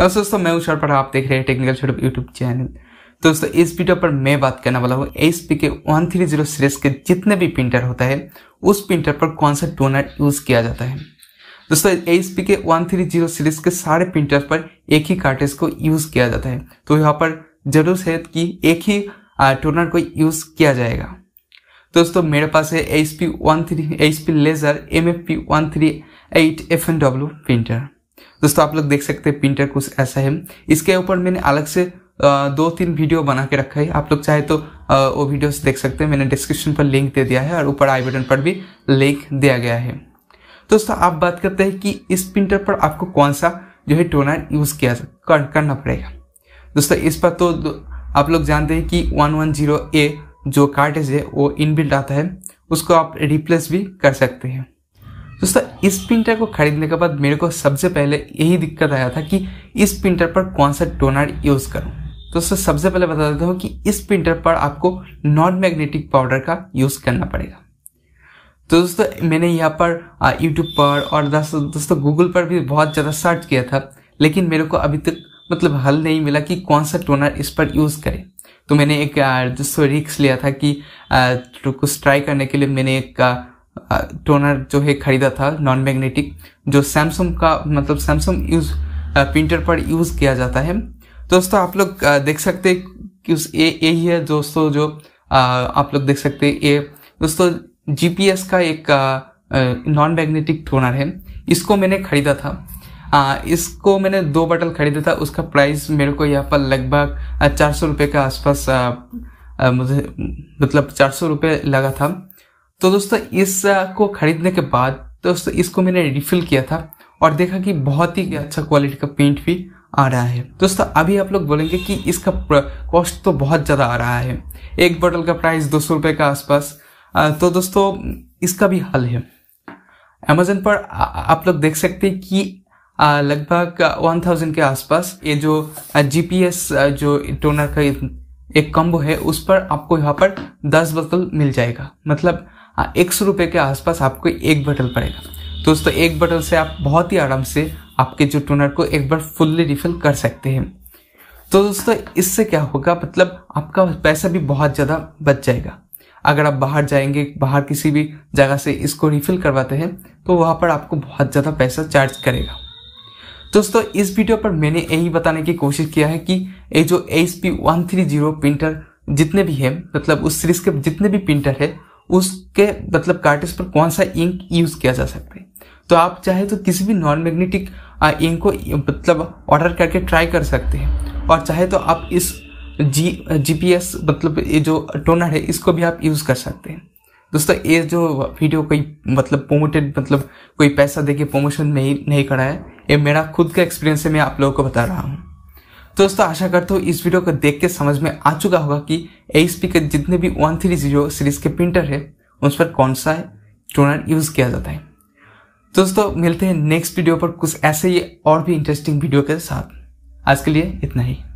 दोस्तों मैं उषार पर आप देख रहे हैं टेक्निकल शॉर्टअप यूट्यूब चैनल। दोस्तों इस वीडियो पर मैं बात करने वाला हूँ एचपी के 130 सीरीज के जितने भी प्रिंटर होता है उस प्रिंटर पर कौन सा टोनर यूज किया जाता है। दोस्तों एचपी के 130 सीरीज के सारे प्रिंटर पर एक ही कार्ट्रिज को यूज किया जाता है, तो यहाँ पर जरूर है कि एक ही टोनर को यूज किया जाएगा। दोस्तों मेरे पास है HP laser MFP 138fnw printer. दोस्तों आप लोग देख सकते हैं प्रिंटर कुछ ऐसा है। इसके ऊपर मैंने अलग से 2-3 वीडियो बना के रखा है, आप लोग चाहे तो वो वीडियोस देख सकते हैं। मैंने डिस्क्रिप्शन पर लिंक दे दिया है और ऊपर आई बटन पर भी लिंक दिया गया है। दोस्तों आप बात करते हैं कि इस प्रिंटर पर आपको कौन सा जो है टोनर यूज किया करना पड़ेगा। दोस्तों इस पर तो आप लोग जानते हैं कि 110A जो कार्ट्रिज है वो इनबिल्ट आता है, उसको आप रिप्लेस भी कर सकते हैं। दोस्तों इस प्रिंटर को खरीदने के बाद मेरे को सबसे पहले यही दिक्कत आया था कि इस प्रिंटर पर कौन सा टोनर यूज़ करूं। दोस्तों सबसे पहले बता देता हूँ कि इस प्रिंटर पर आपको नॉन मैग्नेटिक पाउडर का यूज़ करना पड़ेगा। तो दोस्तों मैंने यहाँ पर यूट्यूब पर और दोस्तों गूगल पर भी बहुत ज़्यादा सर्च किया था, लेकिन मेरे को अभी तक मतलब हल नहीं मिला कि कौन सा टोनर इस पर यूज़ करें। तो मैंने एक दोस्तों रिस्क लिया था कि कुछ ट्राई करने के लिए मैंने एक टोनर जो है ख़रीदा था नॉन मैग्नेटिक, जो सैमसंग का मतलब सैमसंग यूज प्रिंटर पर यूज़ किया जाता है। दोस्तों आप लोग देख सकते हैं कि उस ये ही है दोस्तों, जो आप लोग देख सकते हैं ये दोस्तों जीपीएस का एक नॉन मैग्नेटिक टोनर है। इसको मैंने ख़रीदा था, इसको मैंने 2 बॉटल ख़रीदा था। उसका प्राइस मेरे को यहाँ पर लगभग 400 रुपये के आसपास मुझे मतलब 400 रुपये लगा था। तो दोस्तों इसको ख़रीदने के बाद दोस्तों इसको मैंने रिफिल किया था और देखा कि बहुत ही अच्छा क्वालिटी का पेंट भी आ रहा है। दोस्तों अभी आप लोग बोलेंगे कि इसका कॉस्ट तो बहुत ज़्यादा आ रहा है, एक बोतल का प्राइस 200 रुपये के आसपास। तो दोस्तों इसका भी हल है। अमेजन पर आप लोग देख सकते हैं कि लगभग 1000 के आसपास ये जो GPS जो टोनर का एक कम्बो है उस पर आपको यहाँ पर 10 बोतल मिल जाएगा, मतलब 100 रुपये के आसपास आपको एक बॉटल पड़ेगा। दोस्तों एक बॉटल से आप बहुत ही आराम से आपके जो टोनर को एक बार फुल्ली रिफिल कर सकते हैं। तो दोस्तों इससे क्या होगा, मतलब आपका पैसा भी बहुत ज़्यादा बच जाएगा। अगर आप बाहर जाएंगे, बाहर किसी भी जगह से इसको रिफिल करवाते हैं तो वहाँ पर आपको बहुत ज़्यादा पैसा चार्ज करेगा। दोस्तों इस वीडियो पर मैंने यही बताने की कोशिश किया है कि ये जो HP 130 प्रिंटर जितने भी है मतलब उस सीरीज़ के जितने भी प्रिंटर है उसके मतलब कार्ट्रिज पर कौन सा इंक यूज किया जा सकता है। तो आप चाहे तो किसी भी नॉन मैग्नेटिक इंक को मतलब ऑर्डर करके ट्राई कर सकते हैं, और चाहे तो आप इस जीपीएस मतलब ये जो टोनर है इसको भी आप यूज़ कर सकते हैं। दोस्तों ये जो वीडियो कोई मतलब प्रोमोटेड मतलब कोई पैसा देके प्रमोशन नहीं करा है, ये मेरा खुद का एक्सपीरियंस है, मैं आप लोगों को बता रहा हूँ। दोस्तों आशा करता हूँ इस वीडियो को देख के समझ में आ चुका होगा कि HP के जितने भी 130 सीरीज़ के प्रिंटर है उस पर कौन सा टोनर यूज़ किया जाता है। दोस्तों मिलते हैं नेक्स्ट वीडियो पर कुछ ऐसे ही और भी इंटरेस्टिंग वीडियो के साथ। आज के लिए इतना ही।